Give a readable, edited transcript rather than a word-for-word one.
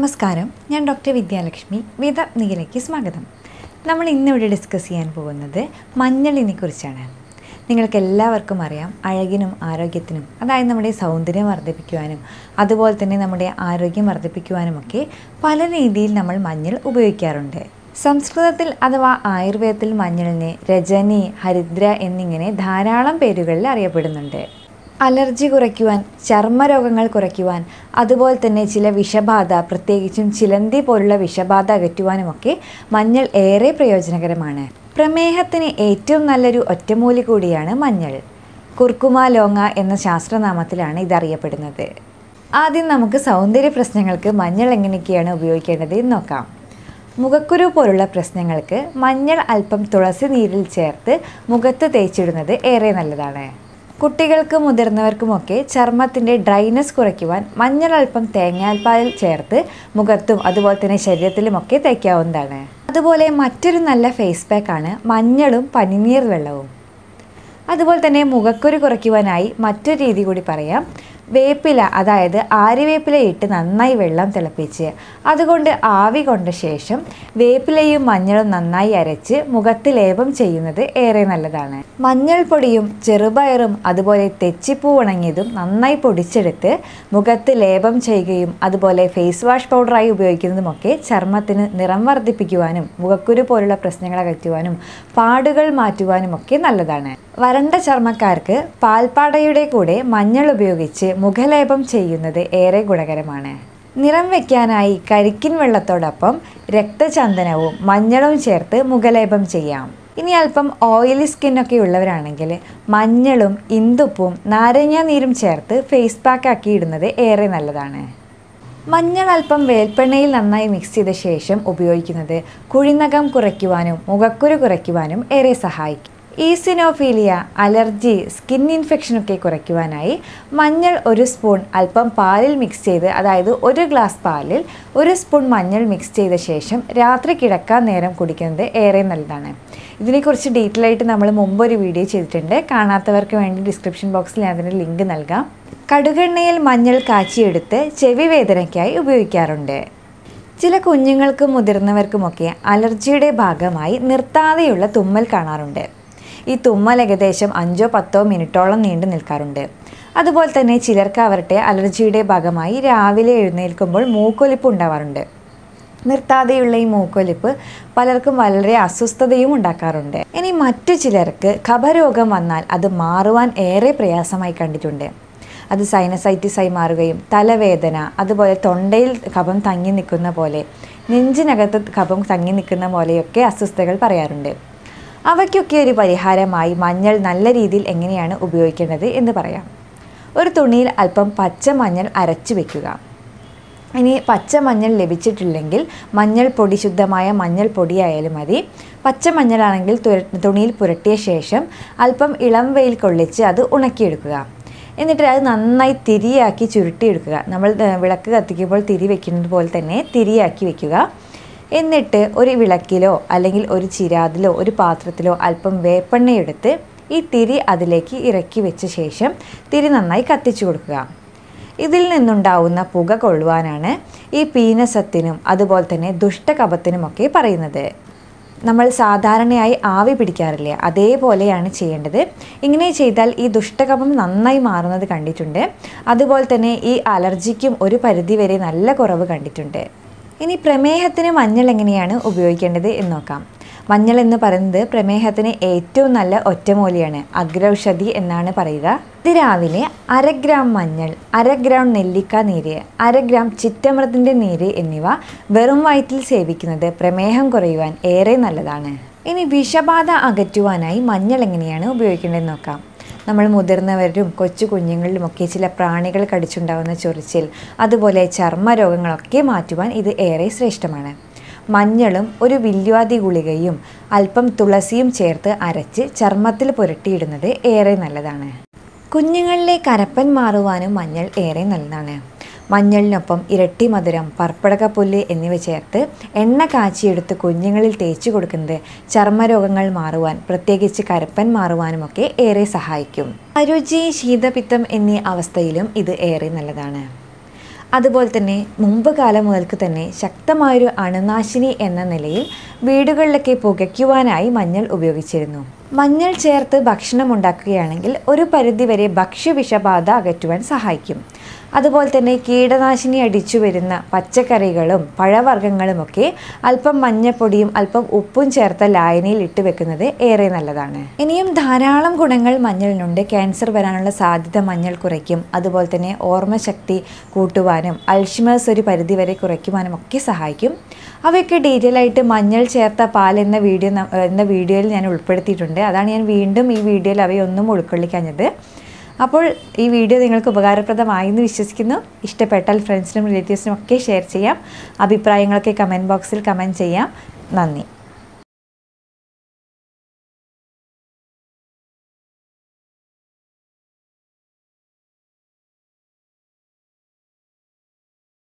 Namaskaram, I am Dr. Vidya Lakshmi, Veda Nigilaki Smagadam. We will discuss the Manjal in the Kurchana. Ningalkella Varkumariam, Ayaginum, Aragitinum, Ada in the Made Soundrim or the Picuanum, other Walton in the Made Aragim or the Picuanumke, Palanidil Namal Manjal Ubuikarunde. Samskrutatil Adava Ayurvetil Manjalne, Rajani, Haridra endingene, Dharalam Pedugal Ariapudunde. Allergy കുറയ്ക്കുവാൻ ചർമ്മരോഗങ്ങൾ കുറയ്ക്കുവാൻ അതുപോലെ തന്നെ ചില വിഷബാധ പ്രത്യേകിച്ചും ചിലന്തി പോലുള്ള വിഷബാധ അകറ്റുവാനുമൊക്കെ മഞ്ഞൾ ഏറെ പ്രയോജനകരമാണ്. പ്രമേഹത്തിന് ഏറ്റവും നല്ലൊരു ഒറ്റമൂലി കൂടിയാണ് മഞ്ഞൾ. കുർക്കുമ ലോങ്ങ എന്ന ശാസ്ത്രനാമത്തിലാണ് ഇത് അറിയപ്പെടുന്നത്. ആദ്യം നമുക്ക് സൗന്ദര്യ പ്രശ്നങ്ങൾക്ക് മഞ്ഞൾ എങ്ങനെയാണ് ഉപയോഗിക്കേണ്ടത് എന്ന് നോക്കാം. മുഖക്കുരു പോലുള്ള പ്രശ്നങ്ങൾക്ക് മഞ്ഞൾ അല്പം തുളസി നീരിൽ ചേർത്ത് മുഖത്ത് തേച്ചിടുന്നത് ഏറെ നല്ലതാണ്. കുട്ടികൾക്ക് മുതിർന്നവർക്കുമൊക്കെ ചർമ്മത്തിന്റെ ഡ്രൈനസ് കുറയ്ക്കുവാൻ മഞ്ഞൾ അല്പം തേങ്ങാൽപ്പാലിൽ ചേർത്ത് മുഖത്തും അതുപോലെ തന്നെ ശരീരത്തിലുമൊക്കെ തേക്കാവുന്നതാണ്. അതുപോലെ മറ്റൊരു നല്ല ഫേസ് പാക്ക് ആണ് മഞ്ഞളും പനിനീർ വെള്ളവും. അതുപോലെ തന്നെ മുഖക്കുരു കുറയ്ക്കുവാനായി മറ്റൊരു രീതി കൂടി പറയാം. വേപ്പില അതായത് ആര്യവേപ്പില ഇട്ട് നന്നായി വെള്ളം തിളപ്പിച്ച് അതുകൊണ്ട് ആവി കൊണ്ട ശേഷം വേപ്പിലയും മഞ്ഞളും നന്നായി അരച്ച് മുഖത്ത് ലേപം ചെയ്യുന്നത് ഏറെ നല്ലതാണ്. മഞ്ഞൾപ്പൊടിയും ചെറുപയറും അതുപോലെ തെച്ചിപ്പൂ ഉണങ്ങിയതും നന്നായി പൊടിച്ചെടുത്ത് മുഖത്ത് ലേപം ചെയ്യുകയും അതുപോലെ ഫേസ് വാഷ് പൗഡറായി ഉപയോഗിക്കുന്നതുമൊക്കെ ചർമ്മത്തിന് നിറം വർദ്ധിപ്പിക്കുവാനും മുഖക്കുരു പോലുള്ള പ്രശ്നങ്ങൾ അകറ്റുവാനും പാടുകൾ മാറ്റുവാനുമൊക്കെ നല്ലതാണ്. വരണ്ട ചർമ്മക്കാർക്ക് പാൽപ്പാടയുടെ കൂടെ മഞ്ഞൾ ഉപയോഗിച്ച് മുഖലേപം ചെയ്യുന്നത് ഏറെ ഗുണകരമാണ്. നിറം വയ്ക്കാനായി കരിക്കിൻ വെള്ളത്തോടൊപ്പം രക്തചന്ദനവും മഞ്ഞളും ചേർത്ത് മുഖലേപം ചെയ്യാം. ഇനി അല്പം ഓയിലി സ്കിന്നൊക്കെ ഉള്ളവരാണെങ്കിൽ മഞ്ഞളും ഇന്ദുപ്പും നാരങ്ങ നീരും ചേർത്ത് ഫേസ് പാക്ക് ആക്കി ഇടുന്നത് ഏറെ നല്ലതാണ്. മഞ്ഞൾ അല്പം വേൽപ്പെണ്ണയിൽ നന്നായി മിക്സ് ചെയ്ത ശേഷം ഉപയോഗിക്കുന്നത് കുഴിനകം കുറയ്ക്കുവാനും മുഖക്കുരു കുറയ്ക്കുവാനും ഏറെ സഹായിക്കും. ഈസിനോഫീലിയ, അലർജി, സ്കിൻ ഇൻഫെക്ഷനൊക്കെ കുറയ്ക്കുവാനായി മഞ്ഞൾ ഒരു സ്പൂൺ അല്പം പാലിൽ മിക്സ് ചെയ്ത് അതായത് ഒരു ഗ്ലാസ് പാലിൽ ഒരു സ്പൂൺ മഞ്ഞൾ മിക്സ് ചെയ്ത ശേഷം രാത്രി കിടക്കാൻ നേരം കുടിക്കുന്നത് ഏറെ നല്ലതാണ്. ഇതിനെക്കുറിച്ച് ഡീറ്റെയിൽ ആയിട്ട് നമ്മൾ മുമ്പൊരു വീഡിയോ ചെയ്തിട്ടുണ്ട്. കാണാത്തവർക്ക് വേണ്ടി ഡിസ്ക്രിപ്ഷൻ ബോക്സിൽ ഞാൻ അതിൻ്റെ ലിങ്ക് നൽകാം. കടുകെണ്ണയിൽ മഞ്ഞൾ കാച്ചിയെടുത്ത് ചെവി വേദനയ്ക്കായി ഉപയോഗിക്കാറുണ്ട്. ചില കുഞ്ഞുങ്ങൾക്കും മുതിർന്നവർക്കുമൊക്കെ അലർജിയുടെ ഭാഗമായി നിർത്താതെയുള്ള തുമ്മൽ കാണാറുണ്ട്. ഈ തുമ്മൽ ഏകദേശം 5-10 മിനിറ്റോളം നീണ്ടു നിൽക്കാറുണ്ട്. അതുപോലെ തന്നെ ചിലർക്ക് അവരുടെ അലർജിയുടെ ഭാഗമായി രാവിലെ എഴുന്നേൽക്കുമ്പോൾ മൂക്കൊലിപ്പ് ഉണ്ടാവാറുണ്ട്. നിർത്താതെയുള്ള ഈ മൂക്കൊലിപ്പ് പലർക്കും വളരെ അസ്വസ്ഥതയും ഉണ്ടാക്കാറുണ്ട്. ഇനി മറ്റു ചിലർക്ക് കഫരോഗം വന്നാൽ അത് മാറുവാൻ ഏറെ പ്രയാസമായി കണ്ടിട്ടുണ്ട്. അത് സൈനസൈറ്റിസായി മാറുകയും തലവേദന അതുപോലെ തൊണ്ടയിൽ കഫം തങ്ങി നിൽക്കുന്ന പോലെ നെഞ്ചിനകത്ത് കഫം തങ്ങി നിൽക്കുന്ന പോലെയൊക്കെ അസ്വസ്ഥതകൾ പറയാറുണ്ട്. അവയ്ക്കൊക്കെ ഒരു പരിഹാരമായി മഞ്ഞൾ നല്ല രീതിയിൽ എങ്ങനെയാണ് ഉപയോഗിക്കേണ്ടത് എന്ന് പറയാം. ഒരു തുണിയിൽ അല്പം പച്ച മഞ്ഞൾ അരച്ചു വയ്ക്കുക. ഇനി പച്ച മഞ്ഞൾ ലഭിച്ചിട്ടില്ലെങ്കിൽ മഞ്ഞൾപ്പൊടി, ശുദ്ധമായ മഞ്ഞൾപ്പൊടി ആയാലും മതി. പച്ച മഞ്ഞളാണെങ്കിൽ തുണിയിൽ പുരട്ടിയ ശേഷം അല്പം ഇളം വെയിൽ കൊള്ളിച്ച് അത് ഉണക്കിയെടുക്കുക. എന്നിട്ട് അത് നന്നായി തിരിയാക്കി ചുരുട്ടിയെടുക്കുക. നമ്മൾ വിളക്ക് കത്തിക്കുമ്പോൾ തിരി വയ്ക്കുന്നത് പോലെ തന്നെ തിരിയാക്കി വയ്ക്കുക. എന്നിട്ട് ഒരു വിളക്കിലോ അല്ലെങ്കിൽ ഒരു ചിരാതിലോ ഒരു പാത്രത്തിലോ അല്പം വേപ്പെണ്ണയെടുത്ത് ഈ തിരി അതിലേക്ക് ഇറക്കി വെച്ച ശേഷം തിരി നന്നായി കത്തിച്ചു കൊടുക്കുക. ഇതിൽ നിന്നുണ്ടാവുന്ന പുക കൊള്ളുവാനാണ് ഈ പീനസത്തിനും അതുപോലെ തന്നെ ദുഷ്ടകപത്തിനുമൊക്കെ പറയുന്നത്. നമ്മൾ സാധാരണയായി ആവി പിടിക്കാറില്ലേ, അതേപോലെയാണ് ചെയ്യേണ്ടത്. ഇങ്ങനെ ചെയ്താൽ ഈ ദുഷ്ടകഫം നന്നായി മാറുന്നത് കണ്ടിട്ടുണ്ട്. അതുപോലെ തന്നെ ഈ അലർജിക്കും ഒരു പരിധിവരെ നല്ല കുറവ് കണ്ടിട്ടുണ്ട്. ഇനി പ്രമേഹത്തിന് മഞ്ഞൾ എങ്ങനെയാണ് ഉപയോഗിക്കേണ്ടത് എന്ന് നോക്കാം. മഞ്ഞൾ എന്ന് പറയുന്നത് പ്രമേഹത്തിന് ഏറ്റവും നല്ല ഒറ്റമൂലിയാണ്, അഗ്രൗഷധി എന്നാണ് പറയുക. രാവിലെ 1/2 ഗ്രാം മഞ്ഞൾ, 1/2 ഗ്രാം നെല്ലിക്ക നീര്, 1/2 ഗ്രാം ചിറ്റമൃതിൻ്റെ നീര് എന്നിവ വെറും വയറ്റിൽ സേവിക്കുന്നത് പ്രമേഹം കുറയുവാൻ ഏറെ നല്ലതാണ്. ഇനി വിഷബാധ അകറ്റുവാനായി മഞ്ഞൾ എങ്ങനെയാണ് ഉപയോഗിക്കേണ്ടതെന്ന് നോക്കാം. നമ്മൾ മുതിർന്നവരിലും കൊച്ചു കുഞ്ഞുങ്ങളിലുമൊക്കെ ചില പ്രാണികൾ കടിച്ചുണ്ടാകുന്ന ചൊറിച്ചിൽ അതുപോലെ ചർമ്മരോഗങ്ങളൊക്കെ മാറ്റുവാൻ ഇത് ഏറെ ശ്രേഷ്ഠമാണ്. മഞ്ഞളും ഒരു വില്വാദി ഗുളികയും അല്പം തുളസിയും ചേർത്ത് അരച്ച് ചർമ്മത്തിൽ പുരട്ടിയിടുന്നത് ഏറെ നല്ലതാണ്. കുഞ്ഞുങ്ങളിലെ കരപ്പൻ മാറുവാനും മഞ്ഞൾ ഏറെ നല്ലതാണ്. മഞ്ഞളിനൊപ്പം ഇരട്ടി മധുരം, പർപ്പടകപ്പുല്ല് എന്നിവ ചേർത്ത് എണ്ണ കാച്ചിയെടുത്ത് കുഞ്ഞുങ്ങളിൽ തേച്ചു കൊടുക്കുന്നത് ചർമ്മരോഗങ്ങൾ മാറുവാൻ പ്രത്യേകിച്ച് കരപ്പൻ മാറുവാനുമൊക്കെ ഏറെ സഹായിക്കും. അരുചി, ശീതപിത്തം എന്നീ അവസ്ഥയിലും ഇത് ഏറെ നല്ലതാണ്. അതുപോലെ തന്നെ മുമ്പ് കാലം മുതൽക്ക് തന്നെ ശക്തമായൊരു അണുനാശിനി എന്ന നിലയിൽ വീടുകളിലൊക്കെ പുകയ്ക്കുവാനായി മഞ്ഞൾ ഉപയോഗിച്ചിരുന്നു. മഞ്ഞൾ ചേർത്ത് ഭക്ഷണം ഉണ്ടാക്കുകയാണെങ്കിൽ ഒരു പരിധിവരെ ഭക്ഷ്യവിഷബാധ അകറ്റുവാൻ സഹായിക്കും. അതുപോലെ തന്നെ കീടനാശിനി അടിച്ചു വരുന്ന പച്ചക്കറികളും പഴവർഗ്ഗങ്ങളുമൊക്കെ അല്പം മഞ്ഞപ്പൊടിയും അല്പം ഉപ്പും ചേർത്ത ലായനിയിൽ ഇട്ട് വെക്കുന്നത് ഏറെ നല്ലതാണ്. ഇനിയും ധാരാളം ഗുണങ്ങൾ മഞ്ഞളിനുണ്ട്. ക്യാൻസർ വരാനുള്ള സാധ്യത മഞ്ഞൾ കുറയ്ക്കും. അതുപോലെ തന്നെ ഓർമ്മശക്തി കൂട്ടുവാനും അൽഷിമേഴ്സ് ഒരു പരിധിവരെ കുറയ്ക്കുവാനും ഒക്കെ സഹായിക്കും. അവയൊക്കെ ഡീറ്റെയിൽ ആയിട്ട് മഞ്ഞൾ ചേർത്ത പാൽ എന്ന വീഡിയോയിൽ ഞാൻ ഉൾപ്പെടുത്തിയിട്ടുണ്ട്. അതാണ് ഞാൻ വീണ്ടും ഈ വീഡിയോയിൽ അവയൊന്നും ഉൾക്കൊള്ളിക്കാഞ്ഞത്. അപ്പോൾ ഈ വീഡിയോ നിങ്ങൾക്ക് ഉപകാരപ്രദമായി എന്ന് വിശ്വസിക്കുന്നു. ഇഷ്ടപ്പെട്ടാൽ ഫ്രണ്ട്സിനും റിലേറ്റീവ്സിനും ഒക്കെ ഷെയർ ചെയ്യാം. അഭിപ്രായങ്ങളൊക്കെ കമൻറ്റ് ബോക്സിൽ കമൻറ്റ് ചെയ്യാം. നന്ദി.